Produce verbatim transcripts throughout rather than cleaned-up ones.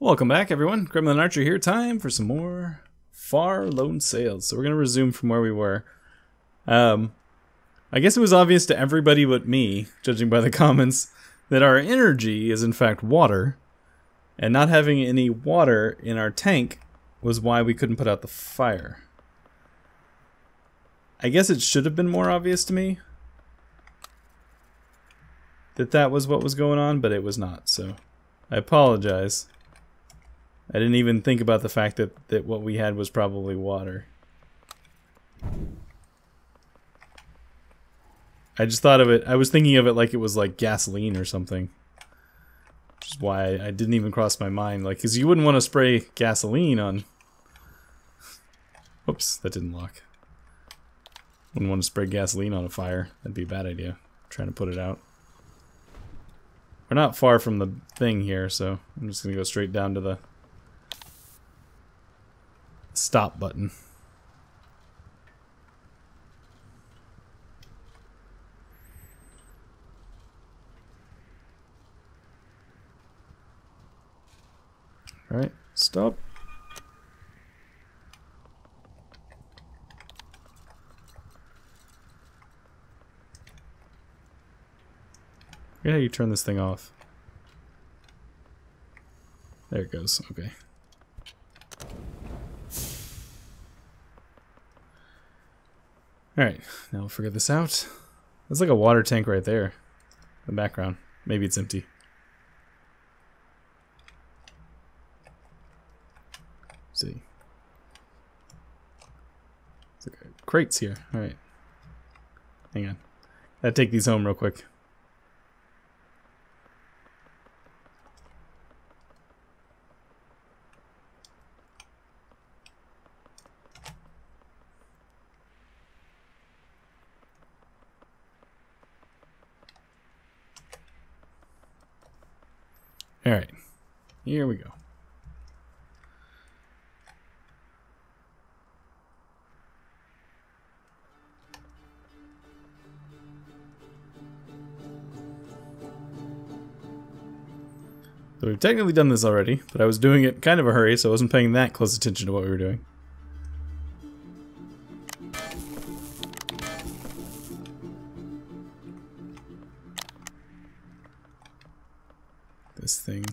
Welcome back, everyone. Cromulent Archer here. Time for some more F A R: Lone Sails. So we're going to resume from where we were. Um, I guess it was obvious to everybody but me, judging by the comments, that our energy is in fact water. And not having any water in our tank was why we couldn't put out the fire. I guess it should have been more obvious to me that that was what was going on, but it was not. So I apologize. I didn't even think about the fact that, that what we had was probably water. I just thought of it, I was thinking of it like it was like gasoline or something. Which is why I didn't even cross my mind, like, because you wouldn't want to spray gasoline on... Oops, that didn't lock. Wouldn't want to spray gasoline on a fire, that'd be a bad idea. I'm trying to put it out. We're not far from the thing here, so I'm just going to go straight down to the stop button. All right, stop. I forget how you turn this thing off. There it goes. Okay. Alright, now we'll figure this out. There's like a water tank right there in the background. Maybe it's empty. Let's see. It's like crates here. Alright. Hang on. Gotta take these home real quick. Alright, here we go. So we've technically done this already, but I was doing it in kind of a hurry, so I wasn't paying that close attention to what we were doing. This thing,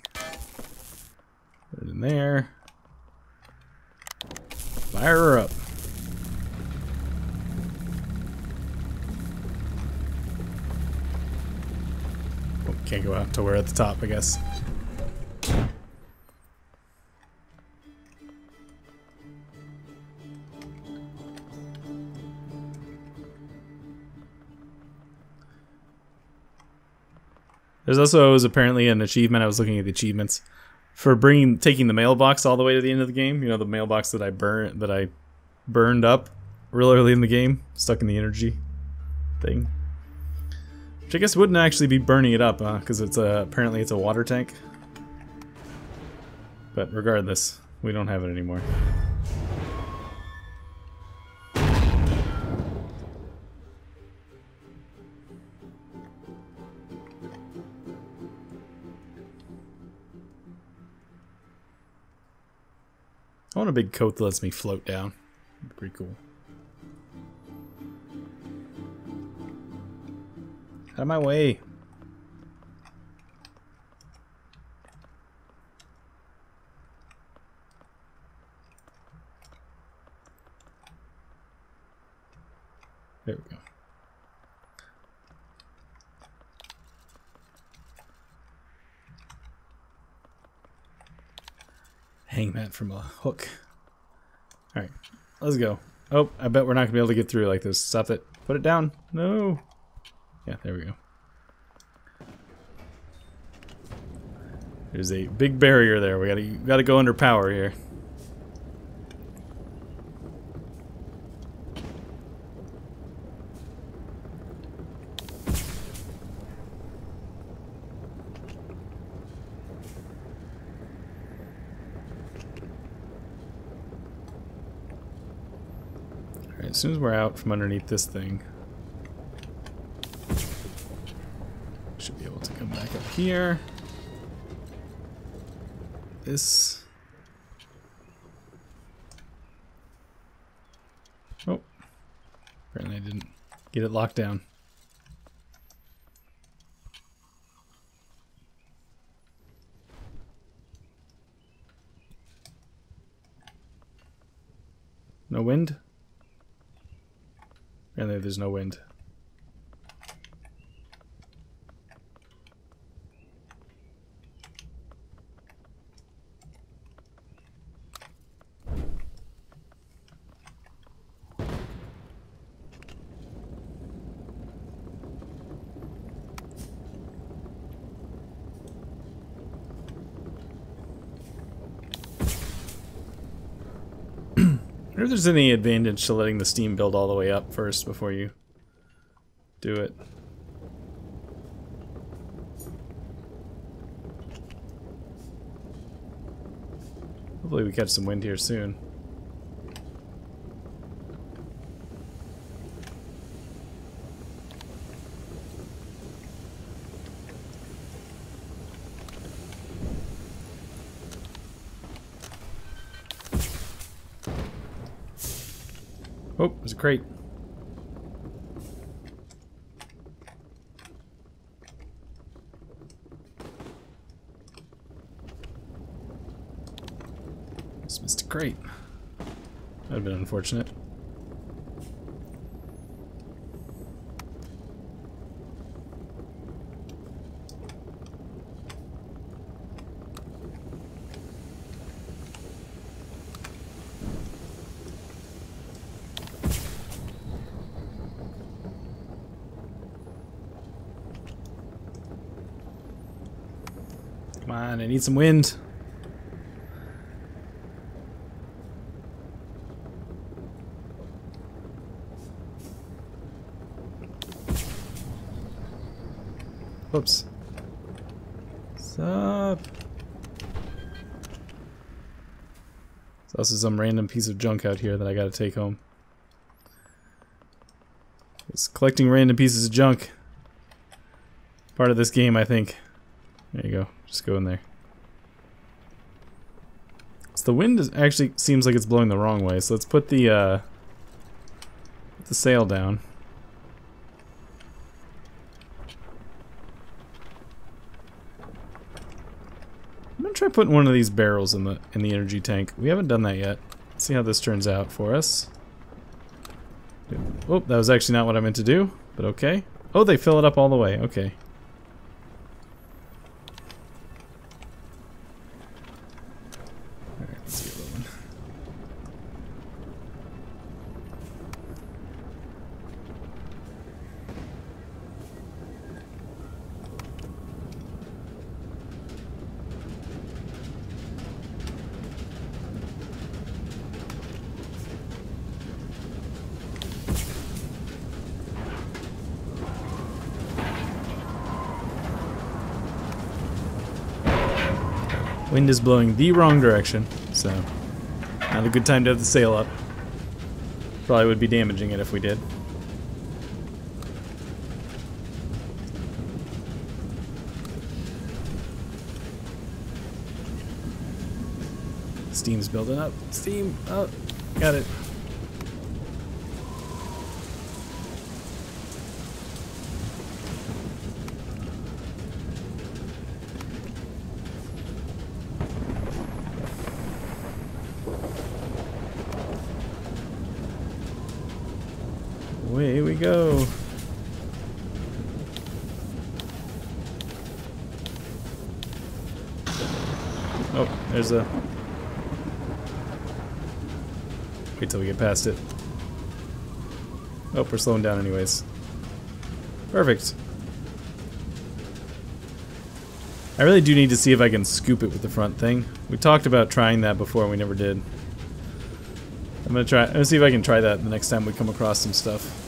put it in there, fire her up. Oh, can't go out until we're at the top, I guess. There's also was apparently an achievement. I was looking at the achievements for bringing taking the mailbox all the way to the end of the game. You know, the mailbox that I burn that I burned up real early in the game, stuck in the energy thing. Which I guess wouldn't actually be burning it up, huh? Because it's a, apparently it's a water tank. But regardless, we don't have it anymore. I want a big coat that lets me float down. That'd be pretty cool. Out of my way. There we go. Hang that from a hook. Alright, let's go. Oh, I bet we're not going to be able to get through like this. Stop it. Put it down. No. Yeah, there we go. There's a big barrier there. We gotta, gotta go under power here. As soon as we're out from underneath this thing, should be able to come back up here. this. Oh, apparently I didn't get it locked down. No wind? Apparently there's no wind. I wonder if there's any advantage to letting the steam build all the way up first before you do it. Hopefully we catch some wind here soon. Oh, there's a crate. Just missed a crate. That would have been unfortunate. Come on, I need some wind. Whoops. What's up? There's also some random piece of junk out here that I gotta take home. It's collecting random pieces of junk. Part of this game, I think. There you go. Just go in there. So the wind is actually seems like it's blowing the wrong way. So let's put the uh, the sail down. I'm gonna try putting one of these barrels in the in the energy tank. We haven't done that yet. Let's see how this turns out for us. Oh, that was actually not what I meant to do, but okay. Oh, they fill it up all the way. Okay. Wind is blowing the wrong direction, so not a good time to have the sail up. Probably would be damaging it if we did. Steam's building up. Steam up. Got it. Away we go. Oh, there's a... Wait till we get past it. Oh, we're slowing down anyways. Perfect. I really do need to see if I can scoop it with the front thing. We talked about trying that before and we never did. I'm gonna try, I'm gonna see if I can try that the next time we come across some stuff.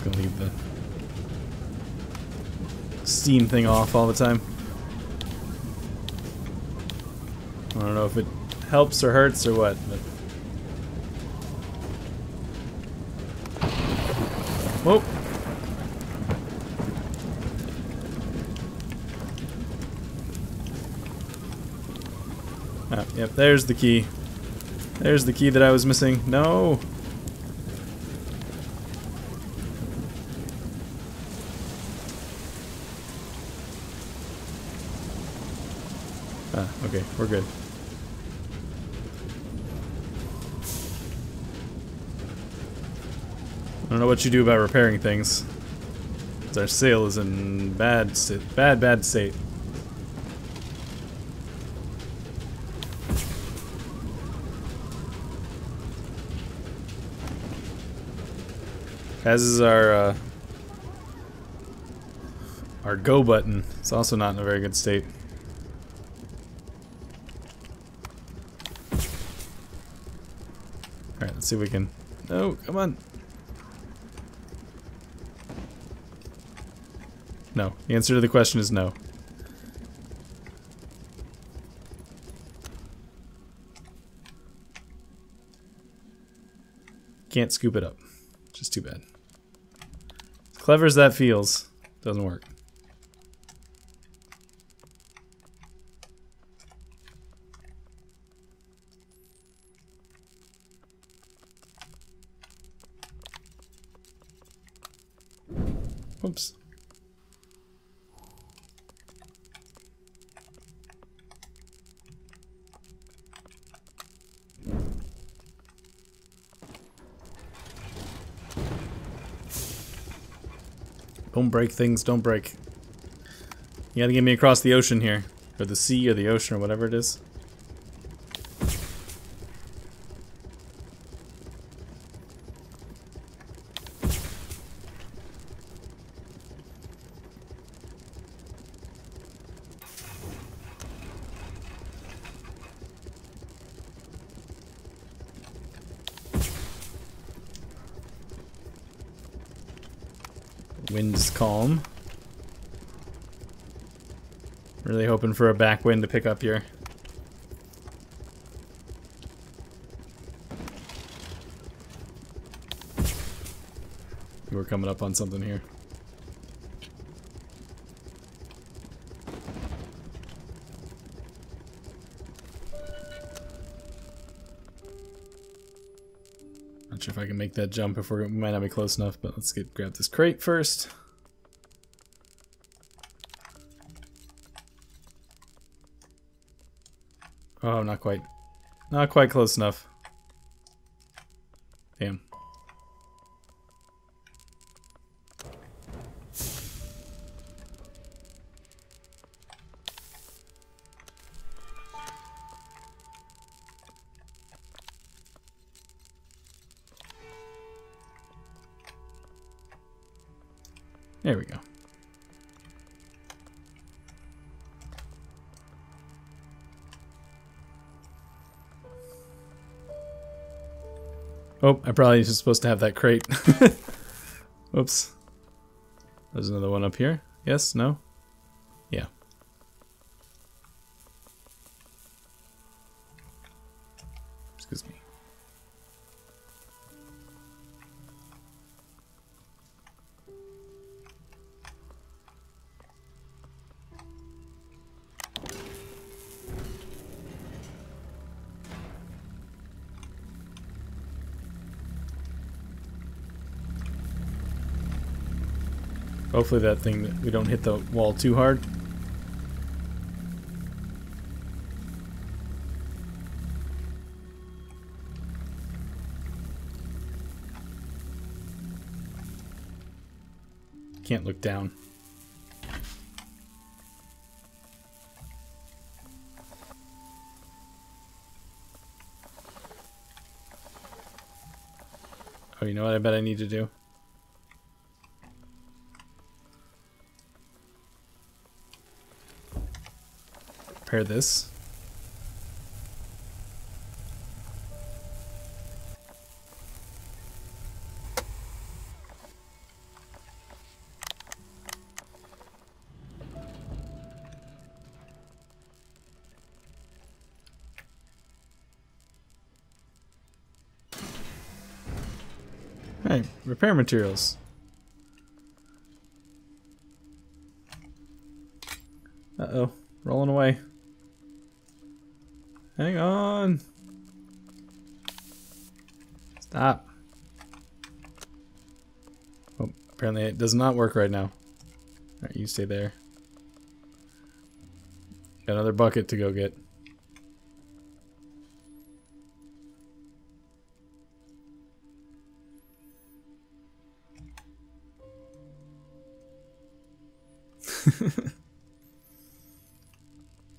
just gonna leave the Steam thing off all the time. I don't know if it helps or hurts or what, but... Whoa! Ah, yep, there's the key. There's the key that I was missing. No! Ah, okay, we're good. I don't know what you do about repairing things. Our sail is in bad, st bad, bad state. As is our uh, our go button. It's also not in a very good state. All right, let's see if we can. No, come on. No. The answer to the question is no. Can't scoop it up. Just too bad. As clever as that feels, doesn't work. Oops. Don't break things, don't break. You gotta get me across the ocean here. Or the sea, or the ocean, or whatever it is. Wind's calm. Really hoping for a back wind to pick up here. We're coming up on something here. Not sure if I can make that jump. If we're, we might not be close enough, but let's get grab this crate first. Oh, not quite. Not quite close enough. Damn. There we go. Oh, I probably was supposed to have that crate. Oops. There's another one up here. Yes? No? Yeah. Excuse me. Hopefully that thing, that we don't hit the wall too hard. Can't look down. Oh, you know what I bet I need to do? Repair this. Hey, repair materials. Uh-oh, rolling away. Hang on. Stop. Oh, apparently it does not work right now. Alright, you stay there. Got another bucket to go get.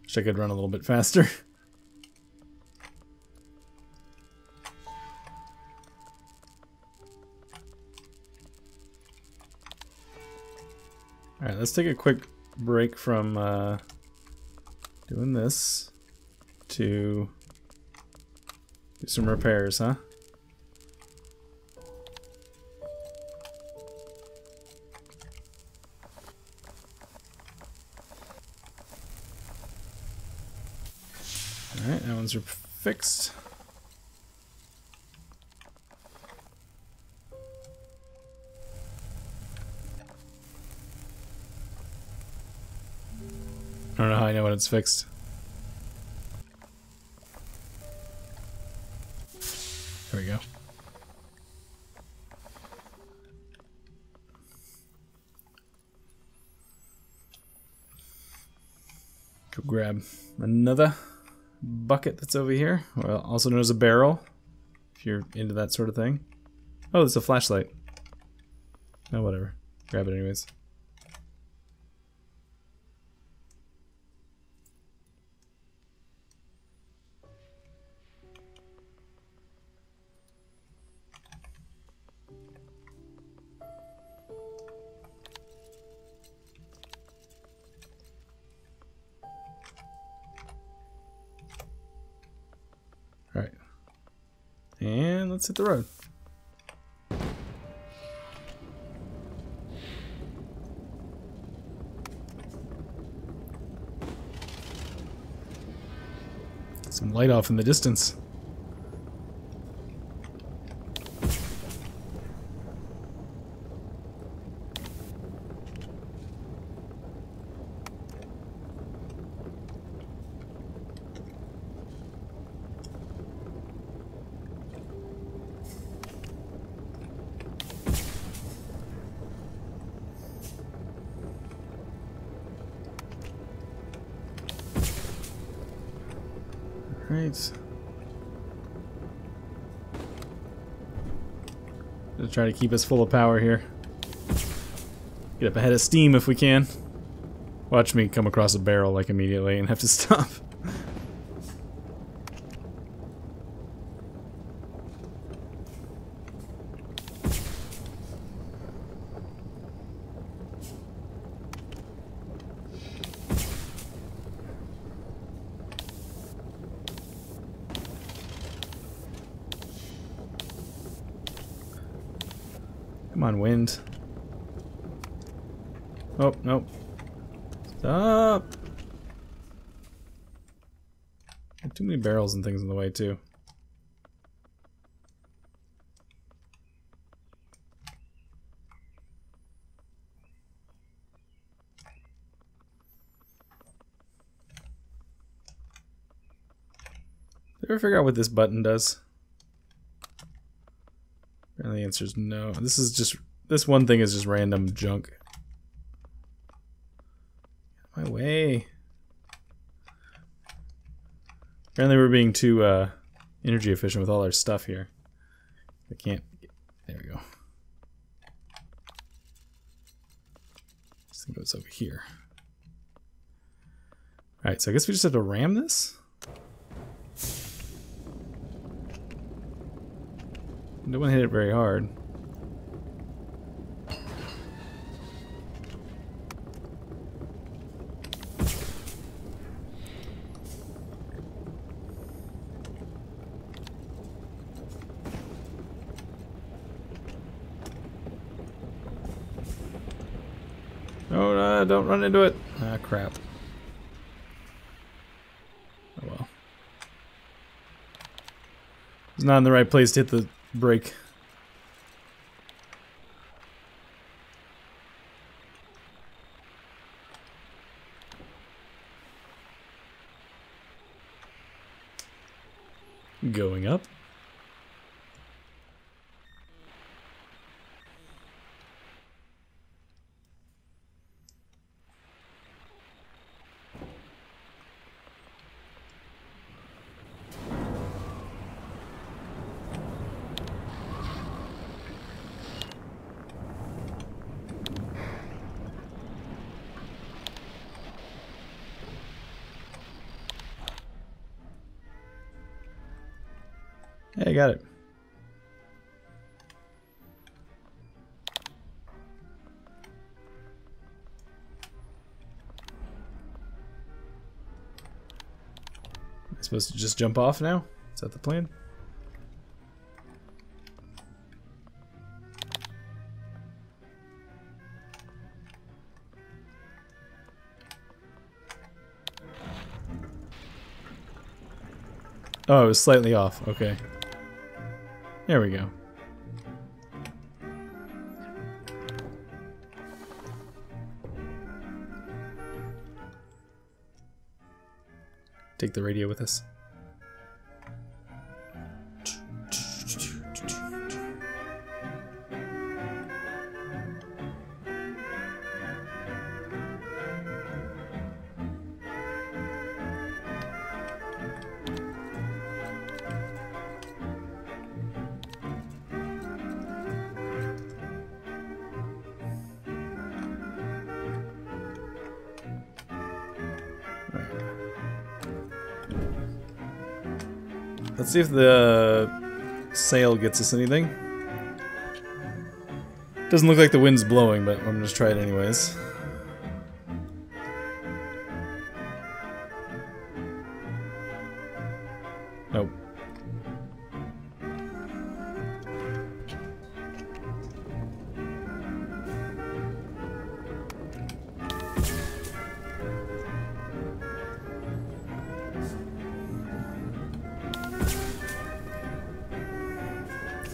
Wish I could run a little bit faster. Alright, let's take a quick break from uh, doing this to do some repairs, huh? Alright, that one's fixed. I don't know how I know when it's fixed. There we go. Go grab another bucket that's over here, well, also known as a barrel, if you're into that sort of thing. Oh, there's a flashlight. Oh, whatever. Grab it anyways. And let's hit the road. Some light off in the distance. Right. Gonna try to keep us full of power here. Get up ahead of steam if we can. Watch me come across a barrel like immediately and have to stop. Come on, wind. Oh, nope. Stop! Too many barrels and things in the way, too. Did I ever figure out what this button does? And the answer is no. This is just, this one thing is just random junk. My way. Apparently we're being too uh, energy efficient with all our stuff here. I can't, there we go. This thing goes over here. All right, so I guess we just have to ram this? No one hit it very hard. Oh, no, don't run into it. Ah, crap. Oh, well. It's not in the right place to hit the break. Going up. I got it. Am I supposed to just jump off now? Is that the plan? Oh, it was slightly off. Okay. There we go. Take the radio with us. Let's see if the sail gets us anything. Doesn't look like the wind's blowing, but I'm just try it anyways. Nope.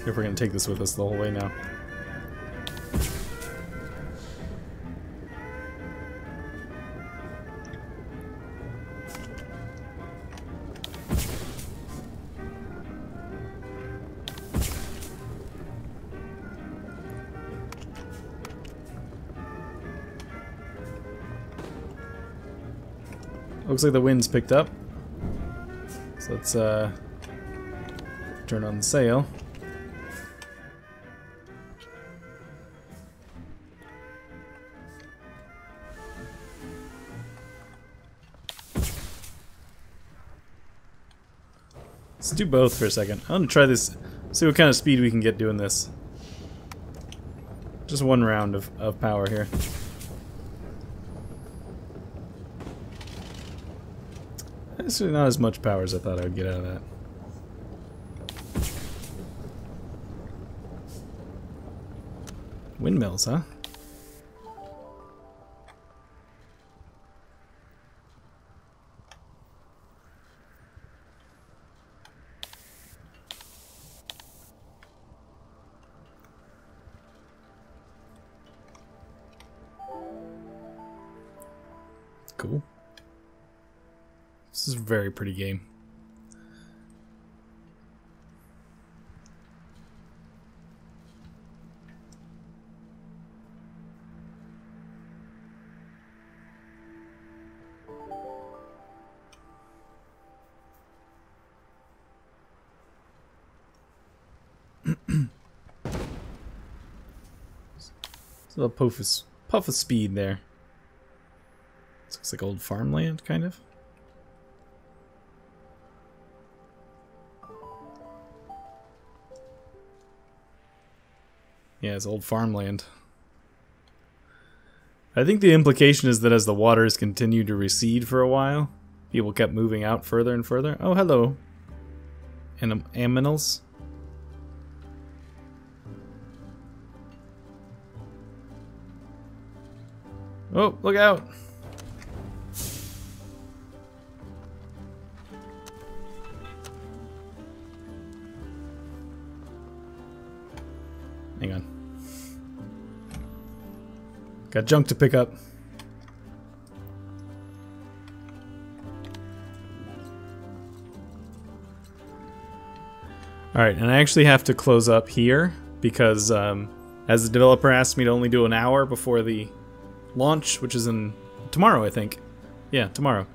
If we're gonna take this with us the whole way now. Looks like the wind's picked up. So let's uh, turn on the sail. Let's do both for a second. I'm gonna try this, see what kind of speed we can get doing this. Just one round of, of power here. Actually not as much power as I thought I would get out of that. Windmills, huh? Cool. This is a very pretty game. It's a little puff of, puff of speed there. Looks like old farmland, kind of. Yeah, it's old farmland. I think the implication is that as the waters continued to recede for a while, people kept moving out further and further. Oh, hello. And aminals. Oh, look out! Hang on. Got junk to pick up. Alright, and I actually have to close up here because um, as the developer asked me to only do an hour before the launch, which is in tomorrow, I think. Yeah, tomorrow.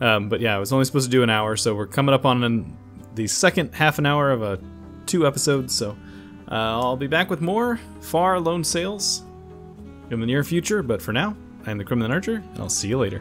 Um, but yeah, I was only supposed to do an hour, so we're coming up on an, the second half an hour of a two episodes, so uh, I'll be back with more Far Lone Sails in the near future, but for now, I'm the Cromulent Archer, and I'll see you later.